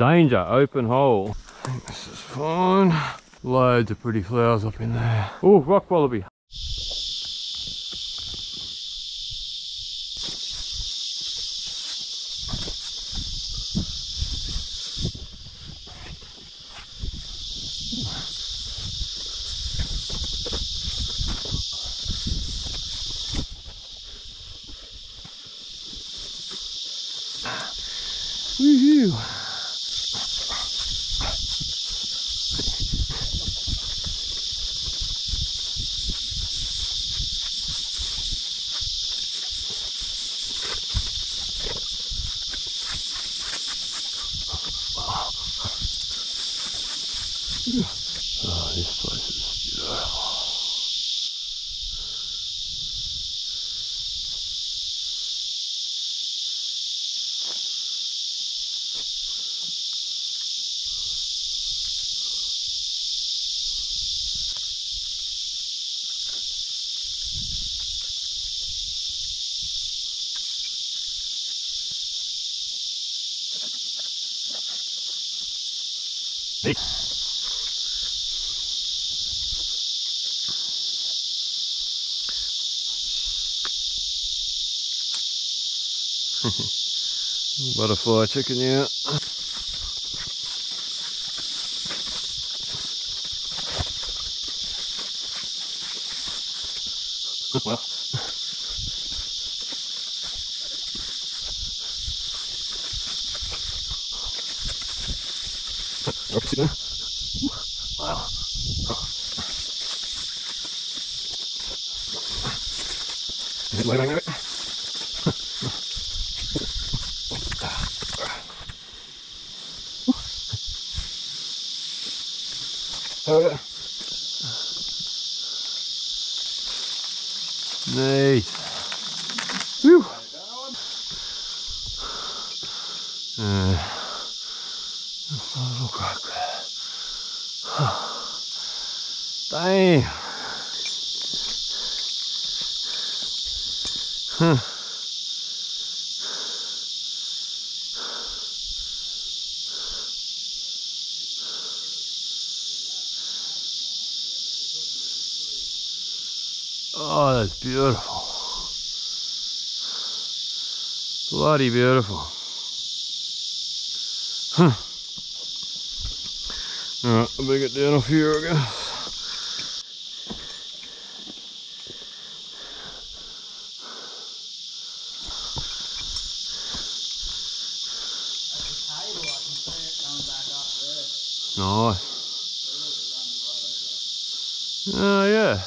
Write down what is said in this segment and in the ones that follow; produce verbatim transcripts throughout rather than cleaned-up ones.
Danger, open hole. I think this is fine. Loads of pretty flowers up in there. Oh, rock wallaby. Oh, this place is beautiful. Butterfly chicken, yeah. Well. Wow. Oh. Neat. Whew. Uh, that's a little crack there. Damn. Huh. Oh, that's beautiful. Bloody beautiful. Huh. Alright, I better get down off here, I guess. Nice. Oh, yeah.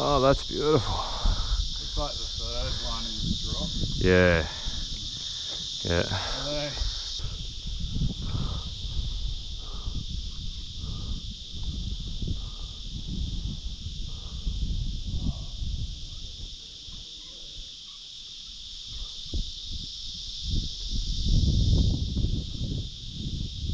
Oh, that's beautiful. It's like the third one in the drop. Yeah. Yeah. Hello.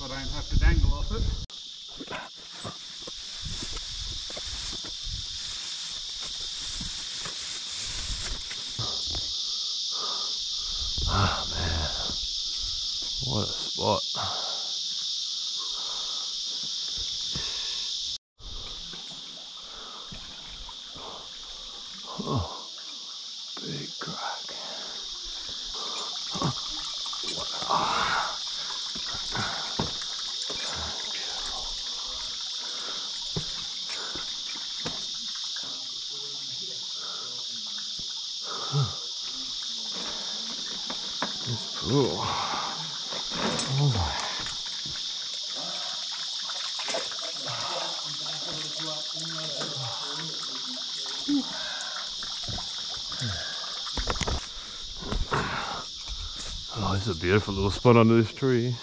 I don't have to dangle off it. Ah, man. What a spot. Oh, big crack. Ooh. Oh my. Oh, it's a beautiful little spot under this tree.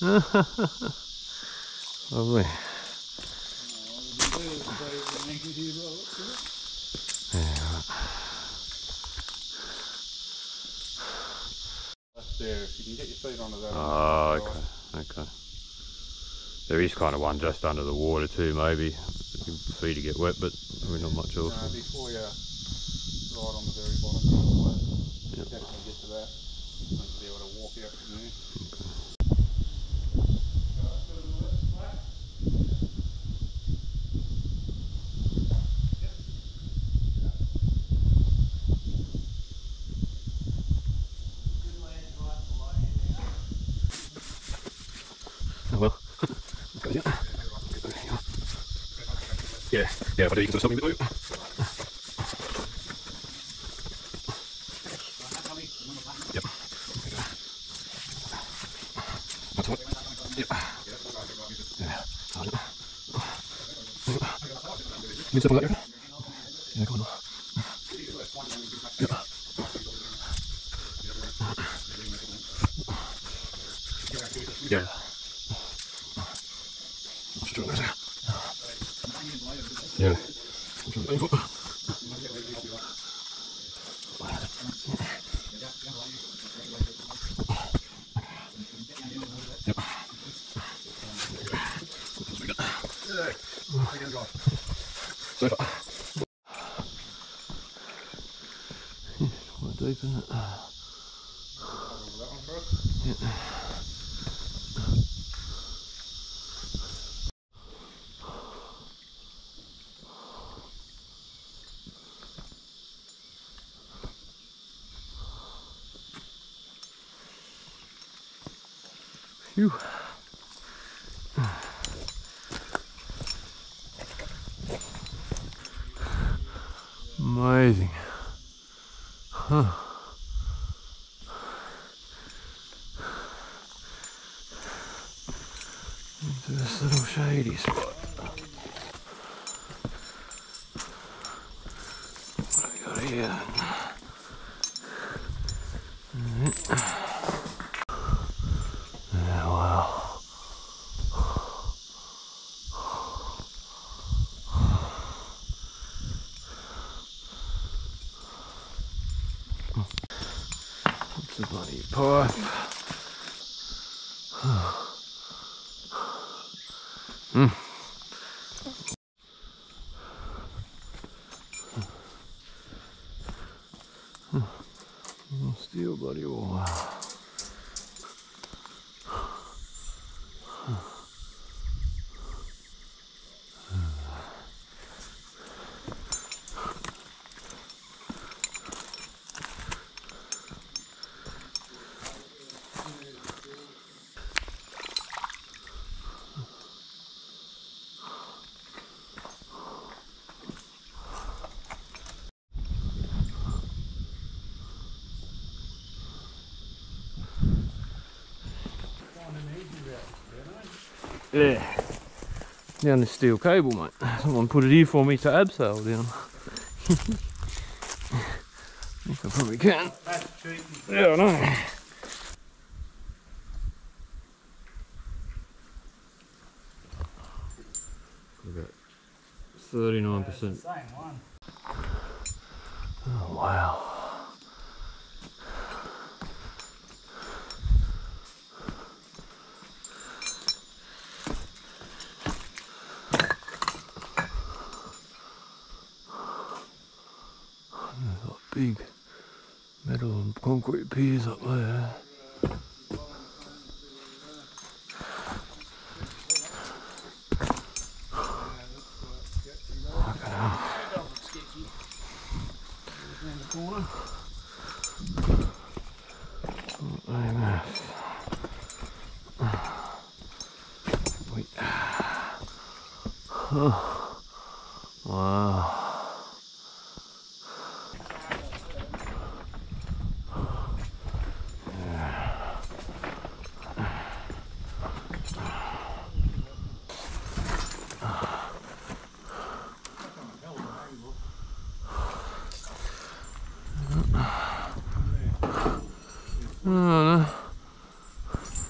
Lovely. That's there, if you can get your feet onto that. Oh, okay, okay. There is kind of one just under the water too, maybe. Your feet to get wet, but probably not much else. No, before you ride on the very bottom of the water, yep. You definitely get to that. You should be able to walk out from there. Okay. Yeah, yeah, but you can do something with it. Yep. That's what. Yep. Yeah. You can step on that, yeah? Yeah, go on. Yep. Yeah. I'm just doing this. Yeah. Phew. Amazing. Huh. Into this little shady spot. What do I got here? Mm-hmm. The bloody pipe. mm. Still bloody water. Yeah, down this steel cable, mate. Someone put it here for me to abseil down. I think I probably can. That's cheating. Yeah, I know. About thirty-nine percent. Same one. Oh wow. Big metal and concrete piers up there. Oh no.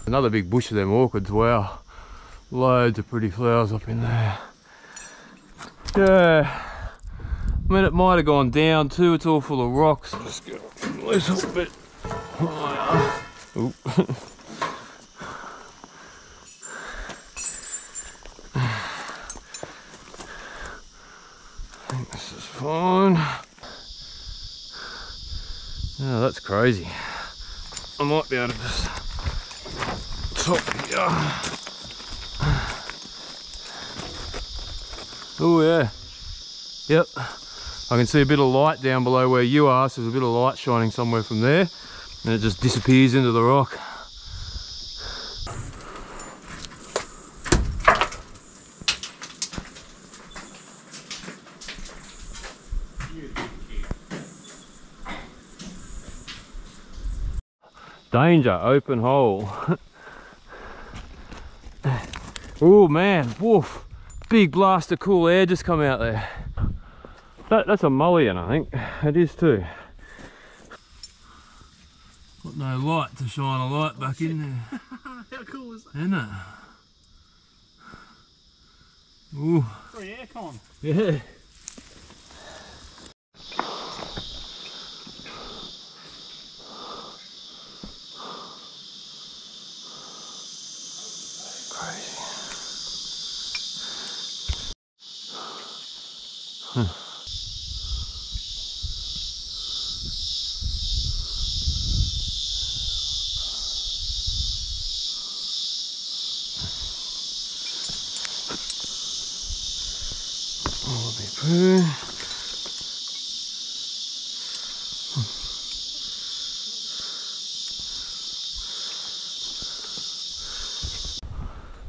Another big bush of them orchids, wow. Loads of pretty flowers up in there. Yeah. I mean, it might have gone down too, it's all full of rocks. Let's go this little bit. Oh, yeah. Oop. I think this is fine. Oh, that's crazy. I might be able to just top here. Oh yeah, yep. I can see a bit of light down below where you are, so there's a bit of light shining somewhere from there, and it just disappears into the rock. Danger, open hole. Oh man, woof. Big blast of cool air just come out there. That, that's a mullion, I think. It is too. Got no light to shine a light back in there. How cool is that? Isn't it? Ooh. Oh yeah, come on. Yeah.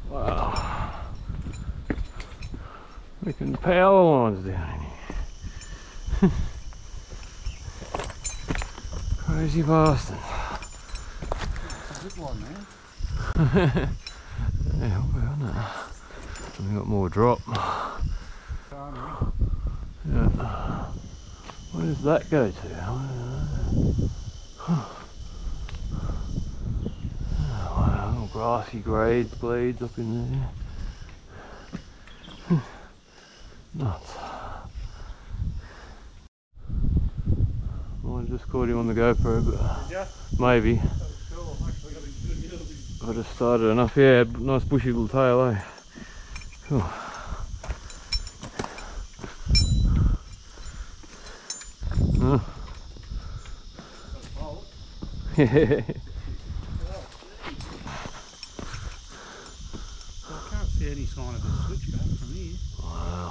Wow. We can power lines down in here. Crazy bastard. That's a good one, man. Yeah, well, no. We've got more drop. Yeah. Where does that go to? Oh, wow, little grassy grades, blades up in there. Nuts. Well, I just caught him on the GoPro, but yeah. Maybe. Cool. Actually got a good yield. I just started enough, yeah, nice bushy little tail, eh? Cool. Oh. Yeah. Well, I can't see any sign of a switch going from here. Wow.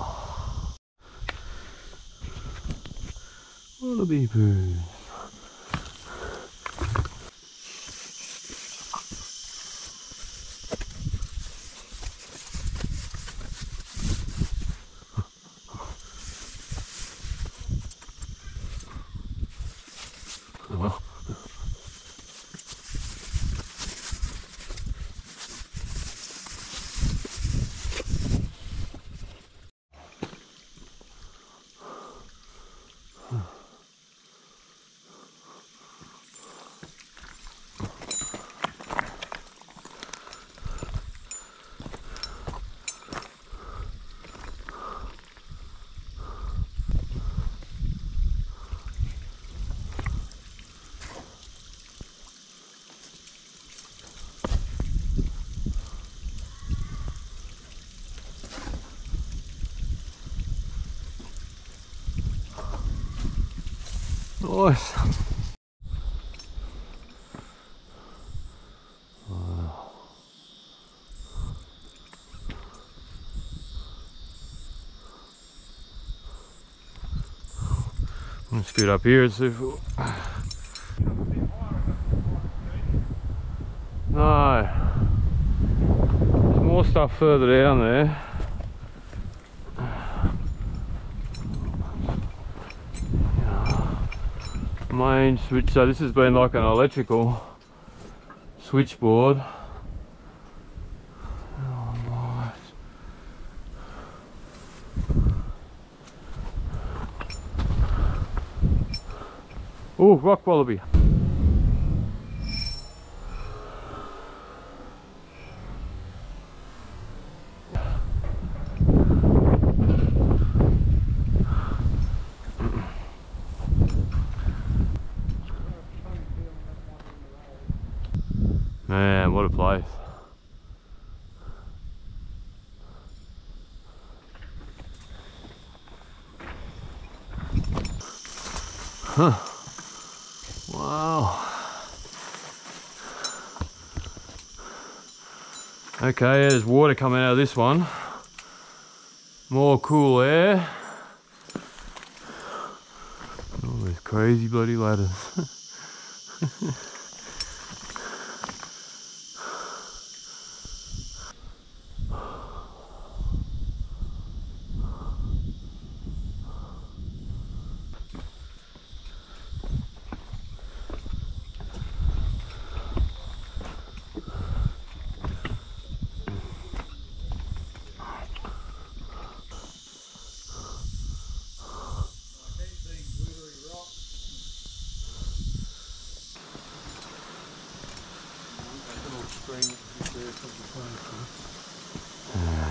Wallaby poo. Nice. Wow. I'm just scoot up here and see if we'll... No. There's more stuff further down there. Main switch, so this has been like an electrical switchboard. Oh my. Oh, rock wallaby. Man, what a place. Huh. Wow. Okay, yeah, there's water coming out of this one. More cool air. All these crazy bloody ladders. Yeah.